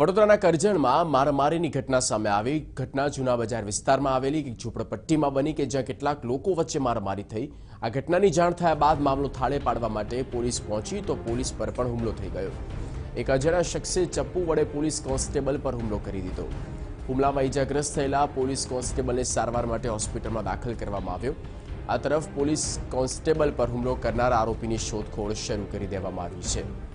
વડોદરાના કરજણમાં મારામારીની ઘટના સામે આવી। ઘટના જૂના બજાર વિસ્તારમાં આવેલી એક ઝૂંપડપટ્ટીમાં બની કે જ્યાં કેટલાક લોકો વચ્ચે મારામારી થઈ। આ ઘટનાની જાણ થયા બાદ મામલો થાળે પાડવા માટે પોલીસ પહોંચી તો પોલીસ પર પણ હુમલો થઈ ગયો। એક અજાણ્યા શખ્સે ચપ્પુ વડે પોલીસ કોન્સ્ટેબલ પર હુમલો કરી દીધો। હુમલામાં ઈજાગ્રસ્ત થયેલા પોલીસ કોન્સ્ટેબલને સારવાર માટે હોસ્પિટલમાં દાખલ કરવામાં આવ્યો। આ તરફ પોલીસ કોન્સ્ટેબલ પર હુમલો કરનાર આરોપીની શોધખોળ શરૂ કરી દેવામાં આવી છે।